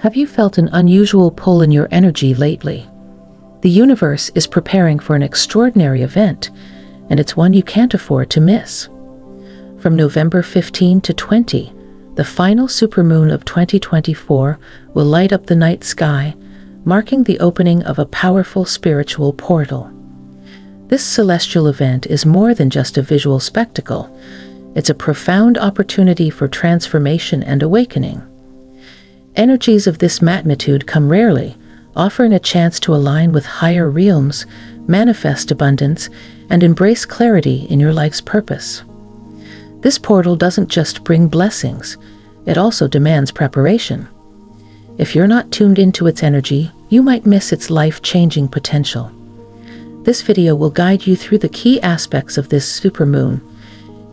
Have you felt an unusual pull in your energy lately? The universe is preparing for an extraordinary event, and it's one you can't afford to miss. From November 15 to 20, the final supermoon of 2024 will light up the night sky, marking the opening of a powerful spiritual portal. This celestial event is more than just a visual spectacle. It's a profound opportunity for transformation and awakening. Energies of this magnitude come rarely, offering a chance to align with higher realms, manifest abundance, and embrace clarity in your life's purpose. This portal doesn't just bring blessings, it also demands preparation. If you're not tuned into its energy, you might miss its life-changing potential. This video will guide you through the key aspects of this supermoon,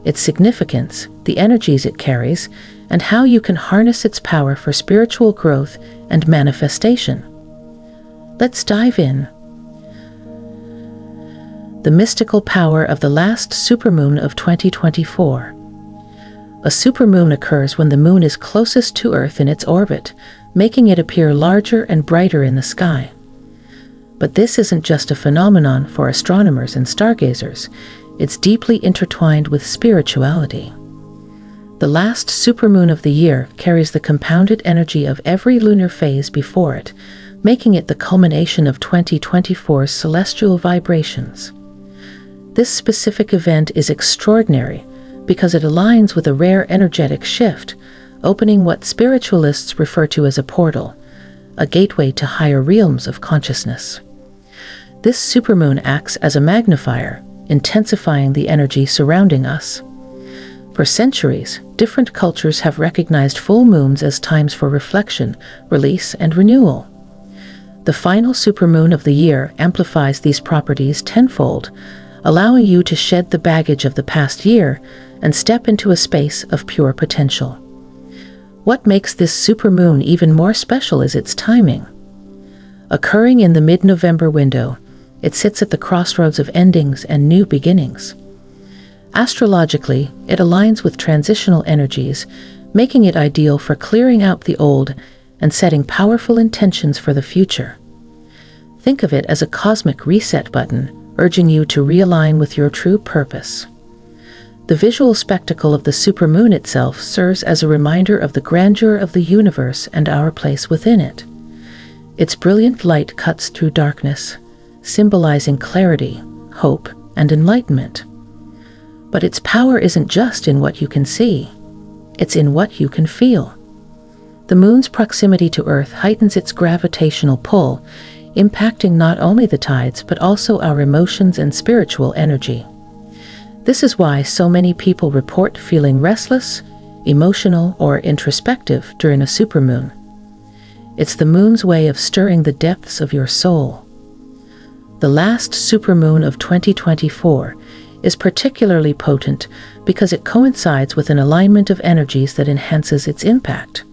its significance, the energies it carries, and how you can harness its power for spiritual growth and manifestation. Let's dive in. The mystical power of the last supermoon of 2024. A supermoon occurs when the moon is closest to Earth in its orbit, making it appear larger and brighter in the sky. But this isn't just a phenomenon for astronomers and stargazers. It's deeply intertwined with spirituality. The last supermoon of the year carries the compounded energy of every lunar phase before it, making it the culmination of 2024's celestial vibrations. This specific event is extraordinary because it aligns with a rare energetic shift, opening what spiritualists refer to as a portal, a gateway to higher realms of consciousness. This supermoon acts as a magnifier, intensifying the energy surrounding us. For centuries, different cultures have recognized full moons as times for reflection, release, and renewal. The final supermoon of the year amplifies these properties tenfold, allowing you to shed the baggage of the past year and step into a space of pure potential. What makes this supermoon even more special is its timing. Occurring in the mid-November window, it sits at the crossroads of endings and new beginnings. Astrologically, it aligns with transitional energies, making it ideal for clearing out the old and setting powerful intentions for the future. Think of it as a cosmic reset button, urging you to realign with your true purpose. The visual spectacle of the supermoon itself serves as a reminder of the grandeur of the universe and our place within it. Its brilliant light cuts through darkness, symbolizing clarity, hope, and enlightenment. But its power isn't just in what you can see, it's in what you can feel. The moon's proximity to Earth heightens its gravitational pull, impacting not only the tides but also our emotions and spiritual energy. This is why so many people report feeling restless, emotional, or introspective during a supermoon. It's the moon's way of stirring the depths of your soul. The last supermoon of 2024 is particularly potent because it coincides with an alignment of energies that enhances its impact.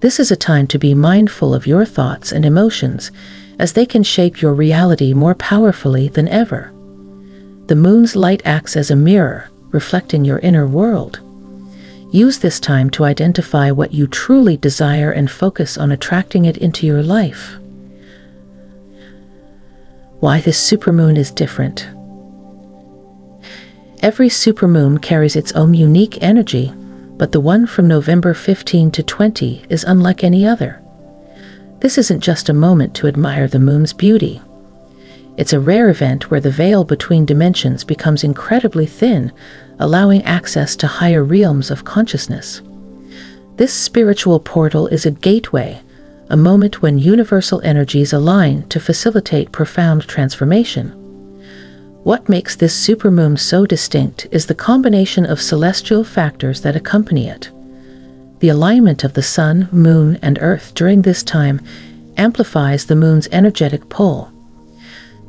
This is a time to be mindful of your thoughts and emotions, as they can shape your reality more powerfully than ever. The moon's light acts as a mirror, reflecting your inner world. Use this time to identify what you truly desire and focus on attracting it into your life. Why this supermoon is different. Every supermoon carries its own unique energy, but the one from November 15 to 20 is unlike any other. This isn't just a moment to admire the moon's beauty. It's a rare event where the veil between dimensions becomes incredibly thin, allowing access to higher realms of consciousness. This spiritual portal is a gateway, a moment when universal energies align to facilitate profound transformation. What makes this supermoon so distinct is the combination of celestial factors that accompany it. The alignment of the Sun, Moon, and Earth during this time amplifies the Moon's energetic pull.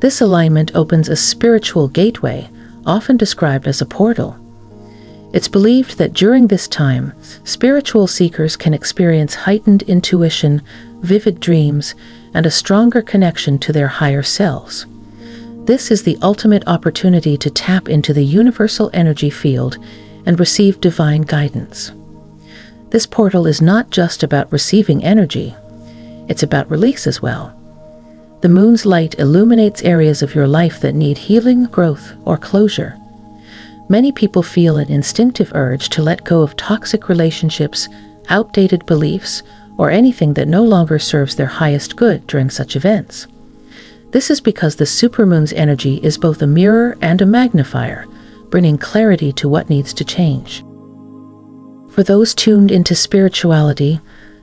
This alignment opens a spiritual gateway, often described as a portal. It's believed that during this time, spiritual seekers can experience heightened intuition, vivid dreams, and a stronger connection to their higher selves. This is the ultimate opportunity to tap into the universal energy field and receive divine guidance. This portal is not just about receiving energy, It's about release as well. The moon's light illuminates areas of your life that need healing, growth, or closure. Many people feel an instinctive urge to let go of toxic relationships, outdated beliefs, or anything that no longer serves their highest good during such events. This is because the supermoon's energy is both a mirror and a magnifier, bringing clarity to what needs to change. For those tuned into spirituality,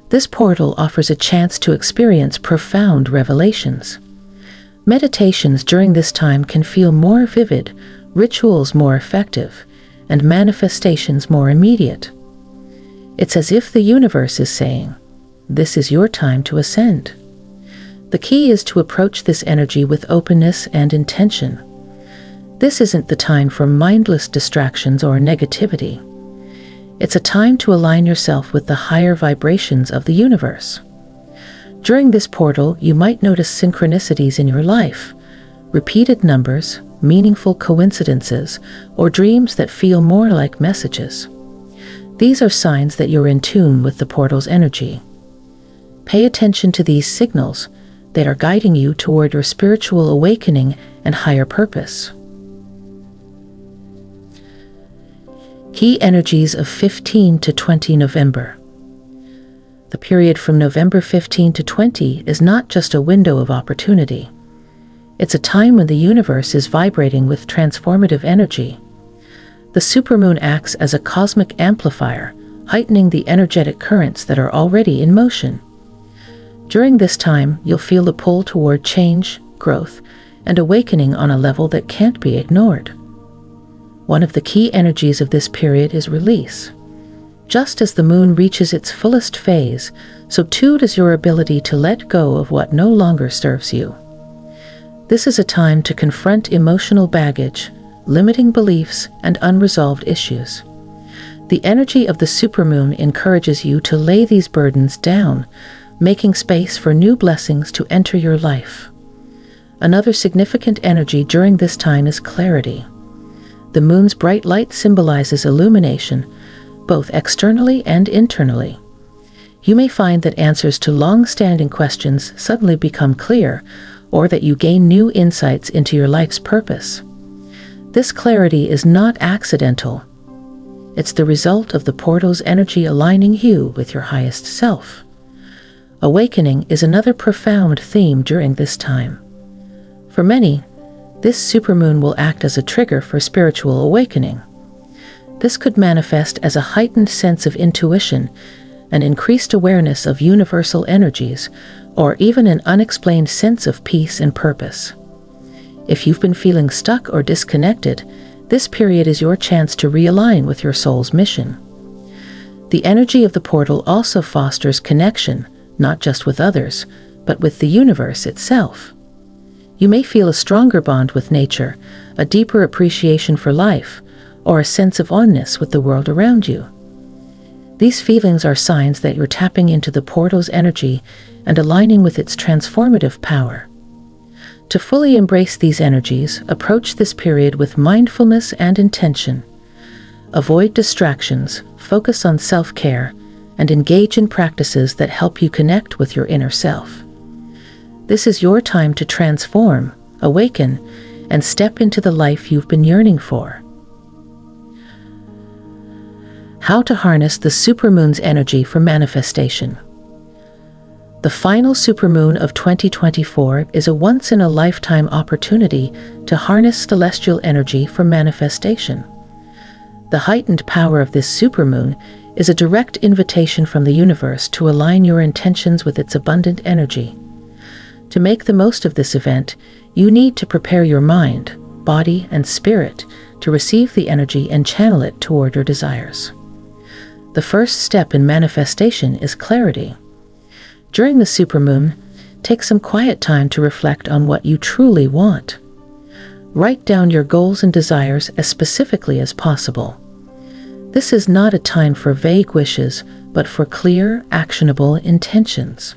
this portal offers a chance to experience profound revelations. Meditations during this time can feel more vivid, rituals more effective, and manifestations more immediate. It's as if the universe is saying, "This is your time to ascend." The key is to approach this energy with openness and intention. This isn't the time for mindless distractions or negativity. It's a time to align yourself with the higher vibrations of the universe. During this portal, you might notice synchronicities in your life, repeated numbers, meaningful coincidences, or dreams that feel more like messages. These are signs that you're in tune with the portal's energy. Pay attention to these signals that are guiding you toward your spiritual awakening and higher purpose. Key energies of 15 to 20 November. The period from November 15 to 20 is not just a window of opportunity. It's a time when the universe is vibrating with transformative energy. The supermoon acts as a cosmic amplifier, heightening the energetic currents that are already in motion. During this time, you'll feel the pull toward change, growth, and awakening on a level that can't be ignored. One of the key energies of this period is release. Just as the moon reaches its fullest phase, so too does your ability to let go of what no longer serves you. This is a time to confront emotional baggage, limiting beliefs, and unresolved issues. The energy of the supermoon encourages you to lay these burdens down, making space for new blessings to enter your life. Another significant energy during this time is clarity. The moon's bright light symbolizes illumination, both externally and internally. You may find that answers to long-standing questions suddenly become clear, or that you gain new insights into your life's purpose. This clarity is not accidental. It's the result of the portal's energy aligning you with your highest self. Awakening is another profound theme during this time. For many, this supermoon will act as a trigger for spiritual awakening. This could manifest as a heightened sense of intuition, an increased awareness of universal energies, or even an unexplained sense of peace and purpose. If you've been feeling stuck or disconnected, this period is your chance to realign with your soul's mission. The energy of the portal also fosters connection, not just with others, but with the universe itself. You may feel a stronger bond with nature, a deeper appreciation for life, or a sense of oneness with the world around you. These feelings are signs that you're tapping into the portal's energy and aligning with its transformative power. To fully embrace these energies, approach this period with mindfulness and intention. Avoid distractions, focus on self-care, and engage in practices that help you connect with your inner self. This is your time to transform, awaken, and step into the life you've been yearning for. How to harness the supermoon's energy for manifestation. The final supermoon of 2024 is a once-in-a-lifetime opportunity to harness celestial energy for manifestation. The heightened power of this supermoon is a direct invitation from the universe to align your intentions with its abundant energy. To make the most of this event, you need to prepare your mind, body, and spirit to receive the energy and channel it toward your desires. The first step in manifestation is clarity. During the supermoon, take some quiet time to reflect on what you truly want. Write down your goals and desires as specifically as possible. This is not a time for vague wishes, but for clear, actionable intentions.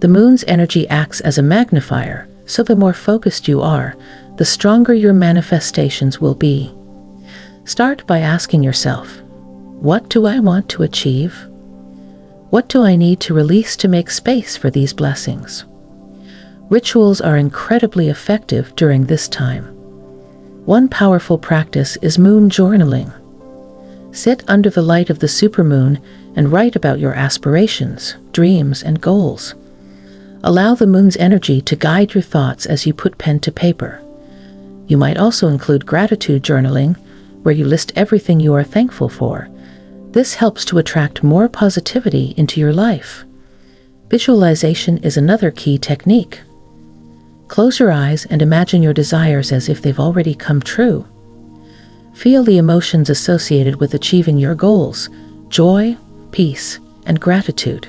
The moon's energy acts as a magnifier, so the more focused you are, the stronger your manifestations will be. Start by asking yourself, "What do I want to achieve? What do I need to release to make space for these blessings? Rituals are incredibly effective during this time. One powerful practice is moon journaling. Sit under the light of the supermoon and write about your aspirations, dreams, and goals. Allow the moon's energy to guide your thoughts as you put pen to paper. You might also include gratitude journaling, where you list everything you are thankful for. This helps to attract more positivity into your life. Visualization is another key technique. Close your eyes and imagine your desires as if they've already come true. Feel the emotions associated with achieving your goals: joy, peace, and gratitude.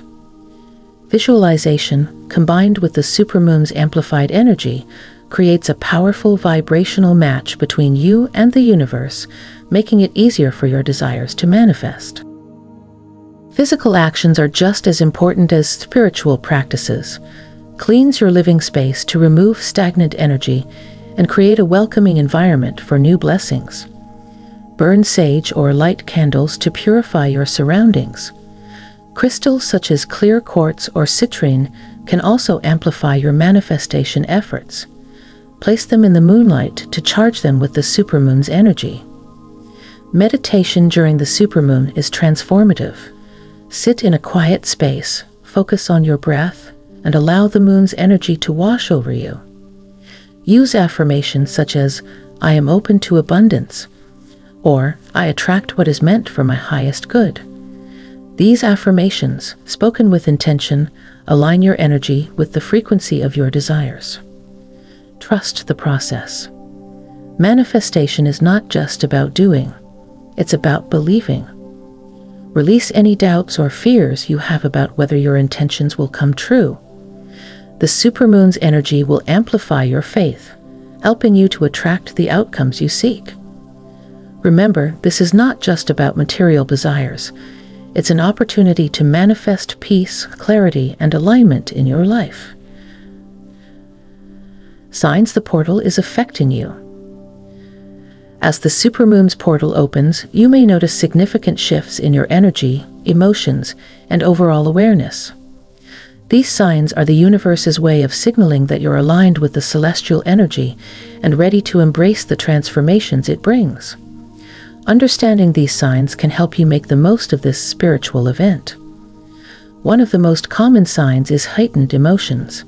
Visualization, combined with the supermoon's amplified energy, creates a powerful vibrational match between you and the universe, making it easier for your desires to manifest. Physical actions are just as important as spiritual practices. Cleanse your living space to remove stagnant energy and create a welcoming environment for new blessings. Burn sage or light candles to purify your surroundings. Crystals such as clear quartz or citrine can also amplify your manifestation efforts. Place them in the moonlight to charge them with the supermoon's energy. Meditation during the supermoon is transformative. Sit in a quiet space, focus on your breath, and allow the moon's energy to wash over you. Use affirmations such as, "I am open to abundance," or "I attract what is meant for my highest good." These affirmations, spoken with intention, align your energy with the frequency of your desires. Trust the process. Manifestation is not just about doing, it's about believing. Release any doubts or fears you have about whether your intentions will come true. The supermoon's energy will amplify your faith, helping you to attract the outcomes you seek. Remember, this is not just about material desires. It's an opportunity to manifest peace, clarity, and alignment in your life. Signs the portal is affecting you. As the supermoon's portal opens, you may notice significant shifts in your energy, emotions, and overall awareness. These signs are the universe's way of signaling that you're aligned with the celestial energy and ready to embrace the transformations it brings. Understanding these signs can help you make the most of this spiritual event. One of the most common signs is heightened emotions.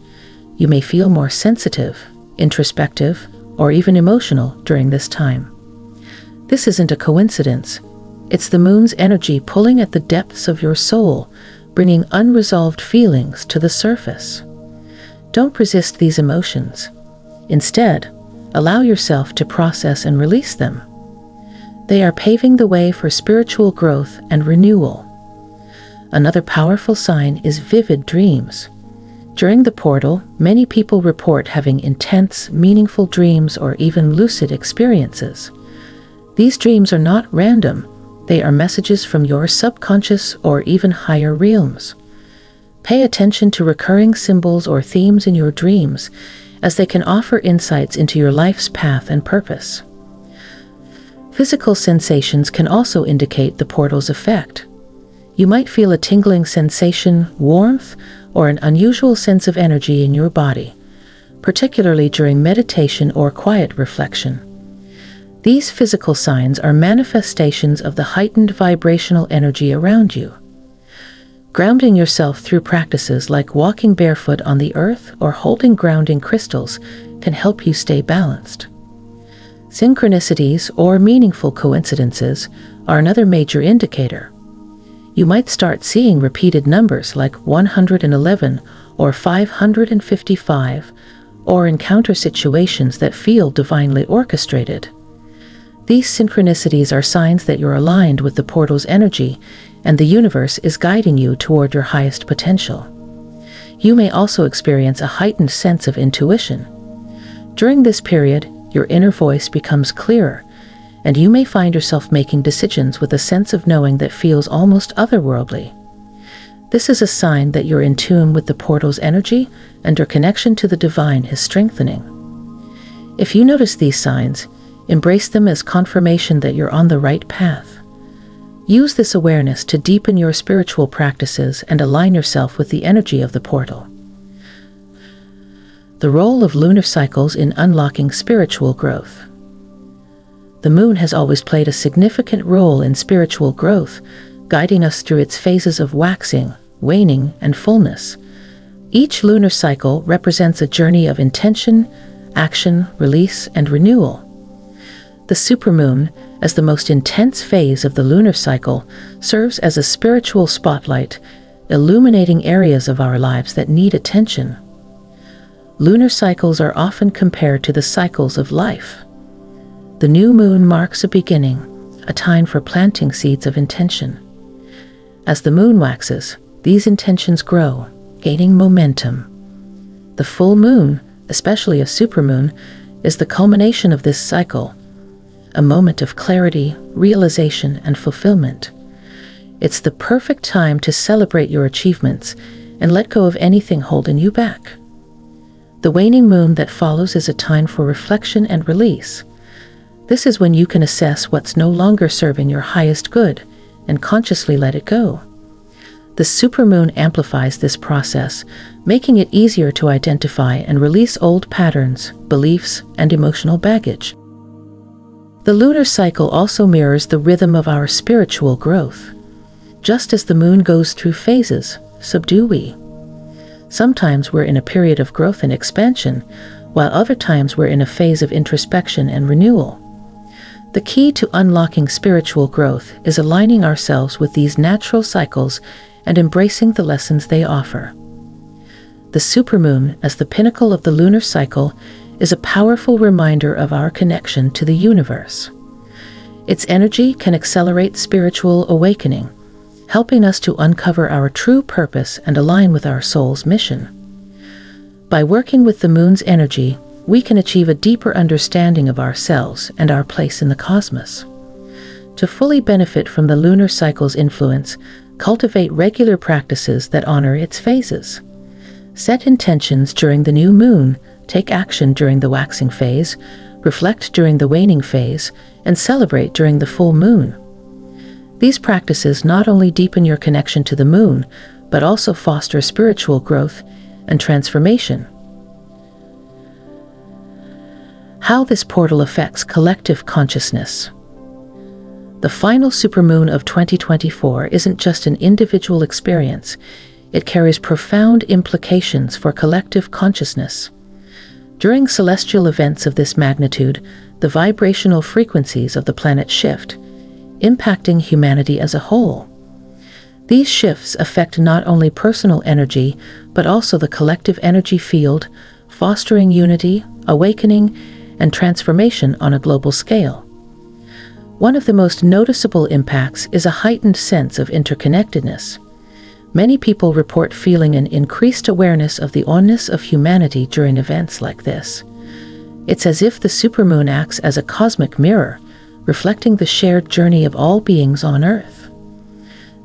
You may feel more sensitive, introspective, or even emotional during this time. This isn't a coincidence. It's the moon's energy pulling at the depths of your soul, bringing unresolved feelings to the surface. Don't resist these emotions. Instead, allow yourself to process and release them. They are paving the way for spiritual growth and renewal. Another powerful sign is vivid dreams. During the portal, many people report having intense, meaningful dreams or even lucid experiences. These dreams are not random. They are messages from your subconscious or even higher realms. Pay attention to recurring symbols or themes in your dreams, as they can offer insights into your life's path and purpose. Physical sensations can also indicate the portal's effect. You might feel a tingling sensation, warmth, or an unusual sense of energy in your body, particularly during meditation or quiet reflection. These physical signs are manifestations of the heightened vibrational energy around you. Grounding yourself through practices like walking barefoot on the earth or holding grounding crystals can help you stay balanced. Synchronicities or meaningful coincidences are another major indicator. You might start seeing repeated numbers like 111 or 555, or encounter situations that feel divinely orchestrated. These synchronicities are signs that you're aligned with the portal's energy and the universe is guiding you toward your highest potential. You may also experience a heightened sense of intuition. During this period, your inner voice becomes clearer, and you may find yourself making decisions with a sense of knowing that feels almost otherworldly. This is a sign that you're in tune with the portal's energy and your connection to the divine is strengthening. If you notice these signs, embrace them as confirmation that you're on the right path. Use this awareness to deepen your spiritual practices and align yourself with the energy of the portal. The role of lunar cycles in unlocking spiritual growth. The moon has always played a significant role in spiritual growth, guiding us through its phases of waxing, waning, and fullness. Each lunar cycle represents a journey of intention, action, release, and renewal. The supermoon, as the most intense phase of the lunar cycle, serves as a spiritual spotlight, illuminating areas of our lives that need attention. Lunar cycles are often compared to the cycles of life. The new moon marks a beginning, a time for planting seeds of intention. As the moon waxes, these intentions grow, gaining momentum. The full moon, especially a supermoon, is the culmination of this cycle, a moment of clarity, realization, and fulfillment. It's the perfect time to celebrate your achievements and let go of anything holding you back. The waning moon that follows is a time for reflection and release. This is when you can assess what's no longer serving your highest good and consciously let it go. The supermoon amplifies this process, making it easier to identify and release old patterns, beliefs, and emotional baggage. The lunar cycle also mirrors the rhythm of our spiritual growth. Just as the moon goes through phases, so do we. Sometimes we're in a period of growth and expansion, while other times we're in a phase of introspection and renewal. The key to unlocking spiritual growth is aligning ourselves with these natural cycles and embracing the lessons they offer. The supermoon, as the pinnacle of the lunar cycle, is a powerful reminder of our connection to the universe. Its energy can accelerate spiritual awakening, helping us to uncover our true purpose and align with our soul's mission. By working with the moon's energy, we can achieve a deeper understanding of ourselves and our place in the cosmos. To fully benefit from the lunar cycle's influence, cultivate regular practices that honor its phases. Set intentions during the new moon, take action during the waxing phase, reflect during the waning phase, and celebrate during the full moon. These practices not only deepen your connection to the moon, but also foster spiritual growth and transformation. How this portal affects collective consciousness. The final supermoon of 2024 isn't just an individual experience, it carries profound implications for collective consciousness. During celestial events of this magnitude, the vibrational frequencies of the planet shift, impacting humanity as a whole. These shifts affect not only personal energy, but also the collective energy field, fostering unity, awakening, and transformation on a global scale. One of the most noticeable impacts is a heightened sense of interconnectedness. Many people report feeling an increased awareness of the oneness of humanity during events like this. It's as if the supermoon acts as a cosmic mirror, reflecting the shared journey of all beings on Earth.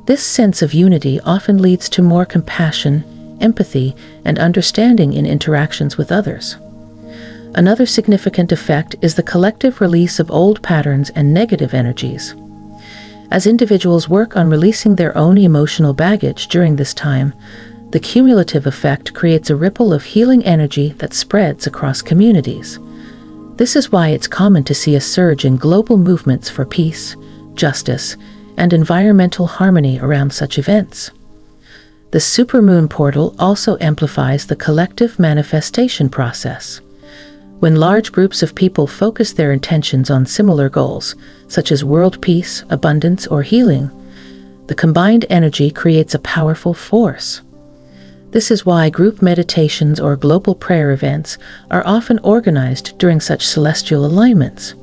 This sense of unity often leads to more compassion, empathy, and understanding in interactions with others. Another significant effect is the collective release of old patterns and negative energies. As individuals work on releasing their own emotional baggage during this time, the cumulative effect creates a ripple of healing energy that spreads across communities. This is why it's common to see a surge in global movements for peace, justice, and environmental harmony around such events. The supermoon portal also amplifies the collective manifestation process. When large groups of people focus their intentions on similar goals, such as world peace, abundance, or healing, the combined energy creates a powerful force. This is why group meditations or global prayer events are often organized during such celestial alignments.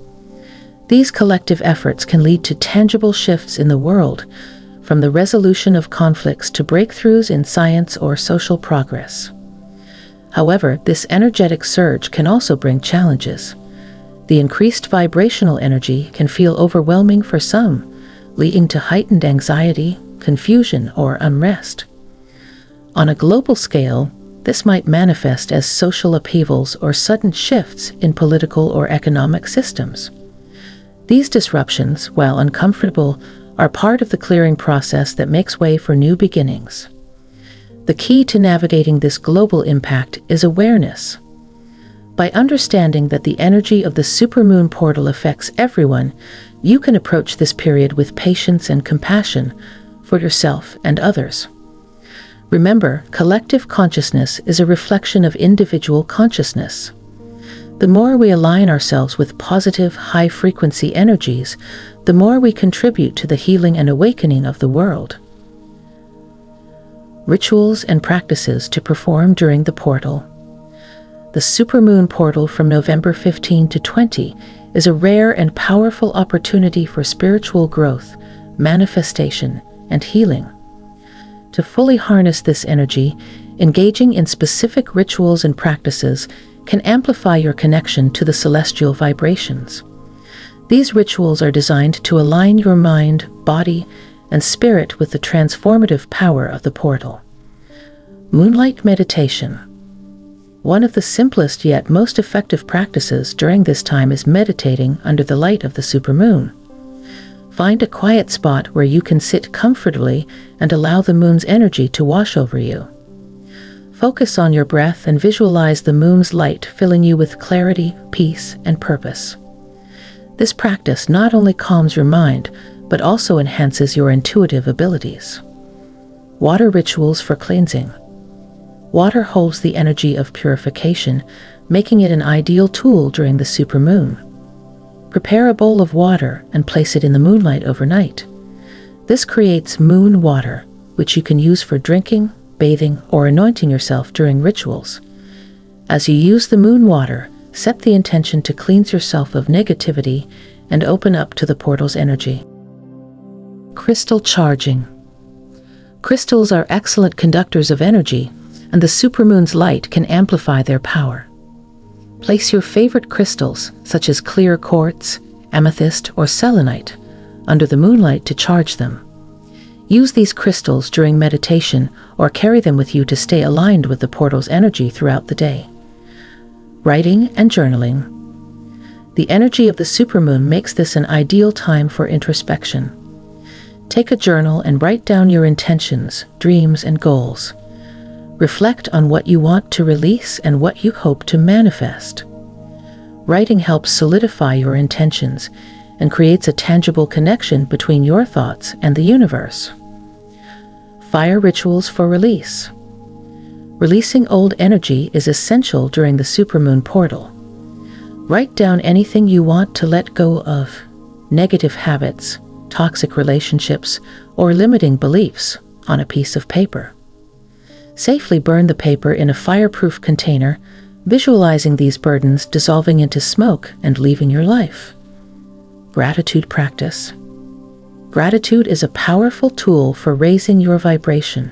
These collective efforts can lead to tangible shifts in the world, from the resolution of conflicts to breakthroughs in science or social progress. However, this energetic surge can also bring challenges. The increased vibrational energy can feel overwhelming for some, leading to heightened anxiety, confusion, or unrest. On a global scale, this might manifest as social upheavals or sudden shifts in political or economic systems. These disruptions, while uncomfortable, are part of the clearing process that makes way for new beginnings. The key to navigating this global impact is awareness. By understanding that the energy of the supermoon portal affects everyone, you can approach this period with patience and compassion for yourself and others. Remember, collective consciousness is a reflection of individual consciousness. The more we align ourselves with positive, high-frequency energies, the more we contribute to the healing and awakening of the world. Rituals and practices to perform during the portal. The Supermoon Portal from November 15 to 20 is a rare and powerful opportunity for spiritual growth, manifestation, and healing. To fully harness this energy, engaging in specific rituals and practices can amplify your connection to the celestial vibrations. These rituals are designed to align your mind, body, and spirit with the transformative power of the portal. Moonlight meditation. One of the simplest yet most effective practices during this time is meditating under the light of the supermoon. Find a quiet spot where you can sit comfortably and allow the moon's energy to wash over you. Focus on your breath and visualize the moon's light filling you with clarity, peace, and purpose. This practice not only calms your mind, but also enhances your intuitive abilities. Water rituals for cleansing. Water holds the energy of purification, making it an ideal tool during the supermoon. Prepare a bowl of water and place it in the moonlight overnight. This creates moon water, which you can use for drinking, bathing, or anointing yourself during rituals. As you use the moon water, set the intention to cleanse yourself of negativity and open up to the portal's energy. Crystal charging. Crystals are excellent conductors of energy, and the supermoon's light can amplify their power. Place your favorite crystals, such as clear quartz, amethyst, or selenite, under the moonlight to charge them. Use these crystals during meditation or carry them with you to stay aligned with the portal's energy throughout the day. Writing and journaling. The energy of the supermoon makes this an ideal time for introspection. Take a journal and write down your intentions, dreams, and goals. Reflect on what you want to release and what you hope to manifest. Writing helps solidify your intentions and creates a tangible connection between your thoughts and the universe. Fire rituals for release. Releasing old energy is essential during the supermoon portal. Write down anything you want to let go of: negative habits, toxic relationships, or limiting beliefs on a piece of paper. Safely burn the paper in a fireproof container, visualizing these burdens dissolving into smoke and leaving your life. Gratitude practice. Gratitude is a powerful tool for raising your vibration.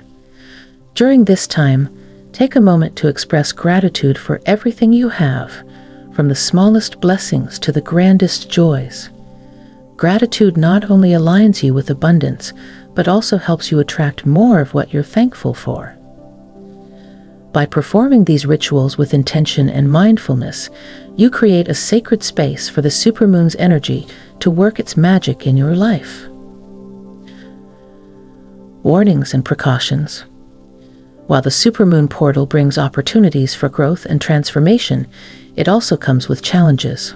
During this time, take a moment to express gratitude for everything you have, from the smallest blessings to the grandest joys. Gratitude not only aligns you with abundance, but also helps you attract more of what you're thankful for. By performing these rituals with intention and mindfulness, you create a sacred space for the supermoon's energy to work its magic in your life. Warnings and precautions. While the supermoon portal brings opportunities for growth and transformation, it also comes with challenges.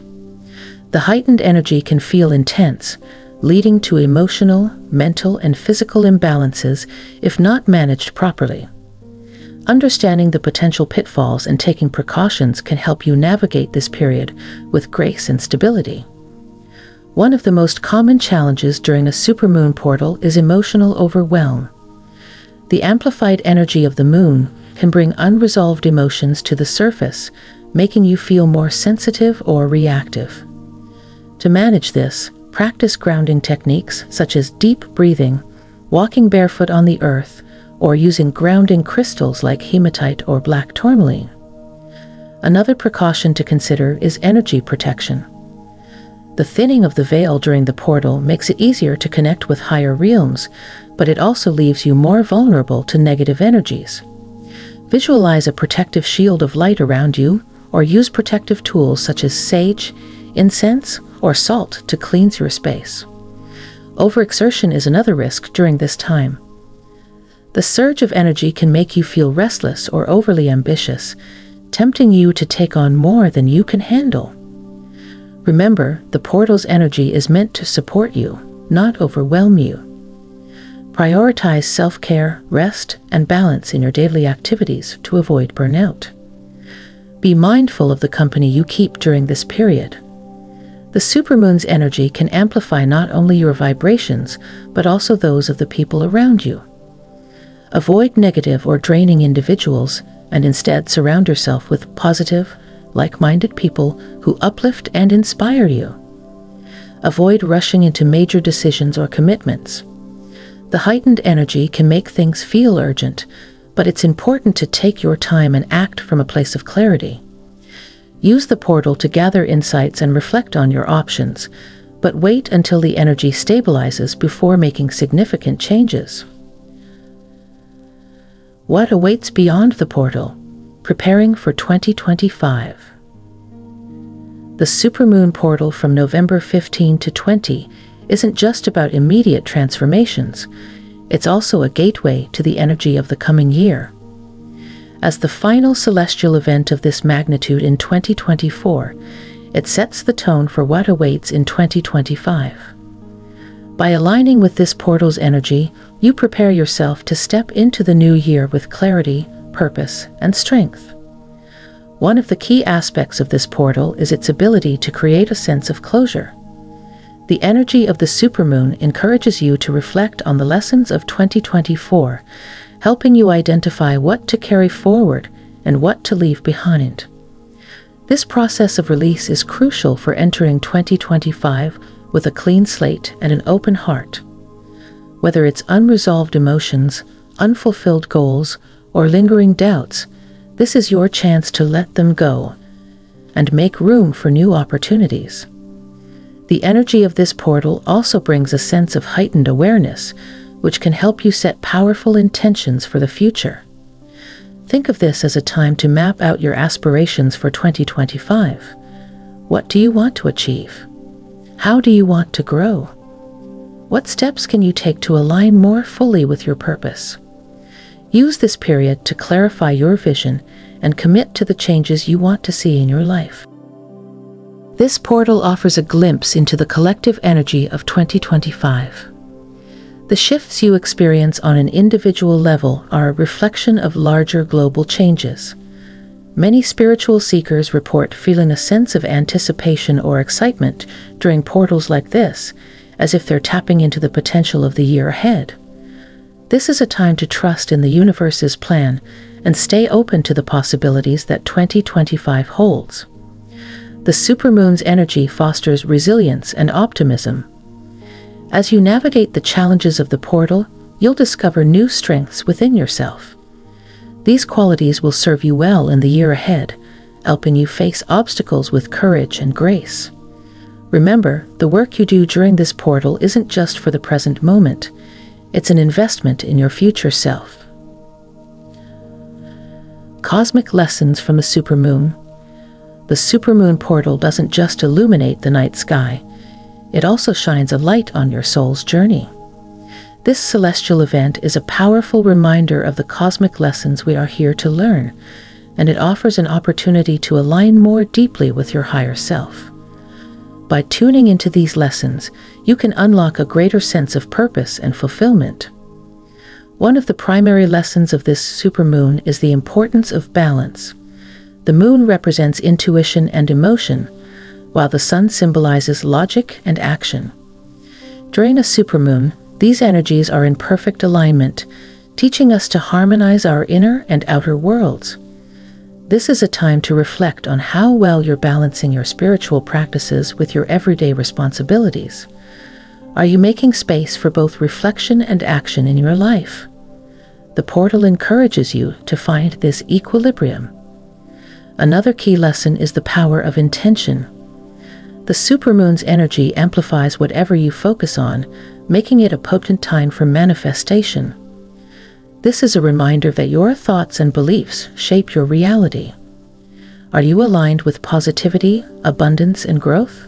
The heightened energy can feel intense, leading to emotional, mental, and physical imbalances if not managed properly. Understanding the potential pitfalls and taking precautions can help you navigate this period with grace and stability. One of the most common challenges during a supermoon portal is emotional overwhelm. The amplified energy of the moon can bring unresolved emotions to the surface, making you feel more sensitive or reactive. To manage this, practice grounding techniques such as deep breathing, walking barefoot on the earth, or using grounding crystals like hematite or black tourmaline. Another precaution to consider is energy protection. The thinning of the veil during the portal makes it easier to connect with higher realms, but it also leaves you more vulnerable to negative energies. Visualize a protective shield of light around you, or use protective tools such as sage, incense, or salt to cleanse your space. Overexertion is another risk during this time. The surge of energy can make you feel restless or overly ambitious, tempting you to take on more than you can handle. Remember, the portal's energy is meant to support you, not overwhelm you. Prioritize self-care, rest, and balance in your daily activities to avoid burnout. Be mindful of the company you keep during this period. The supermoon's energy can amplify not only your vibrations, but also those of the people around you. Avoid negative or draining individuals, and instead surround yourself with positive, like-minded people who uplift and inspire you. Avoid rushing into major decisions or commitments. The heightened energy can make things feel urgent, but it's important to take your time and act from a place of clarity. Use the portal to gather insights and reflect on your options, but wait until the energy stabilizes before making significant changes. What awaits beyond the portal? Preparing for 2025. The supermoon portal from November 15 to 20 isn't just about immediate transformations, it's also a gateway to the energy of the coming year. As the final celestial event of this magnitude in 2024, it sets the tone for what awaits in 2025. By aligning with this portal's energy, you prepare yourself to step into the new year with clarity, purpose, and strength. One of the key aspects of this portal is its ability to create a sense of closure. The energy of the supermoon encourages you to reflect on the lessons of 2024, helping you identify what to carry forward and what to leave behind. This process of release is crucial for entering 2025 with a clean slate and an open heart. Whether it's unresolved emotions, unfulfilled goals, or lingering doubts, this is your chance to let them go and make room for new opportunities. The energy of this portal also brings a sense of heightened awareness, which can help you set powerful intentions for the future. Think of this as a time to map out your aspirations for 2025. What do you want to achieve? How do you want to grow? What steps can you take to align more fully with your purpose? Use this period to clarify your vision and commit to the changes you want to see in your life. This portal offers a glimpse into the collective energy of 2025. The shifts you experience on an individual level are a reflection of larger global changes. Many spiritual seekers report feeling a sense of anticipation or excitement during portals like this, as if they're tapping into the potential of the year ahead. This is a time to trust in the universe's plan and stay open to the possibilities that 2025 holds. The supermoon's energy fosters resilience and optimism. As you navigate the challenges of the portal, you'll discover new strengths within yourself. These qualities will serve you well in the year ahead, helping you face obstacles with courage and grace. Remember, the work you do during this portal isn't just for the present moment. It's an investment in your future self. Cosmic lessons from the supermoon. The supermoon portal doesn't just illuminate the night sky. It also shines a light on your soul's journey. This celestial event is a powerful reminder of the cosmic lessons we are here to learn, and it offers an opportunity to align more deeply with your higher self. By tuning into these lessons, you can unlock a greater sense of purpose and fulfillment. One of the primary lessons of this supermoon is the importance of balance. The moon represents intuition and emotion, while the sun symbolizes logic and action. During a supermoon, these energies are in perfect alignment, teaching us to harmonize our inner and outer worlds. This is a time to reflect on how well you're balancing your spiritual practices with your everyday responsibilities. Are you making space for both reflection and action in your life? The portal encourages you to find this equilibrium. Another key lesson is the power of intention. The supermoon's energy amplifies whatever you focus on, making it a potent time for manifestation. This is a reminder that your thoughts and beliefs shape your reality. Are you aligned with positivity, abundance, and growth?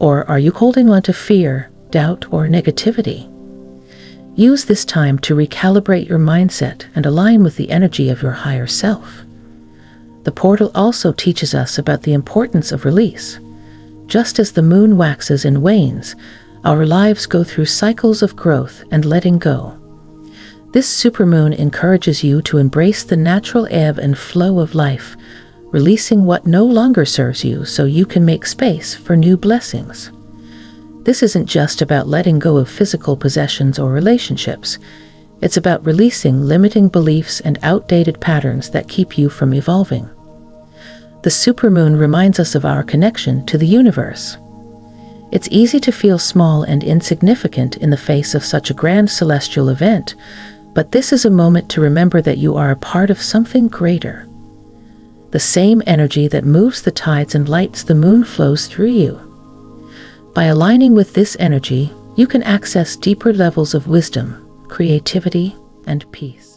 Or are you holding on to fear, doubt, or negativity. Use this time to recalibrate your mindset and align with the energy of your higher self. The portal also teaches us about the importance of release. Just as the moon waxes and wanes, our lives go through cycles of growth and letting go. This supermoon encourages you to embrace the natural ebb and flow of life, releasing what no longer serves you so you can make space for new blessings. This isn't just about letting go of physical possessions or relationships. It's about releasing limiting beliefs and outdated patterns that keep you from evolving. The supermoon reminds us of our connection to the universe. It's easy to feel small and insignificant in the face of such a grand celestial event, but this is a moment to remember that you are a part of something greater. The same energy that moves the tides and lights the moon flows through you. By aligning with this energy, you can access deeper levels of wisdom, creativity, and peace.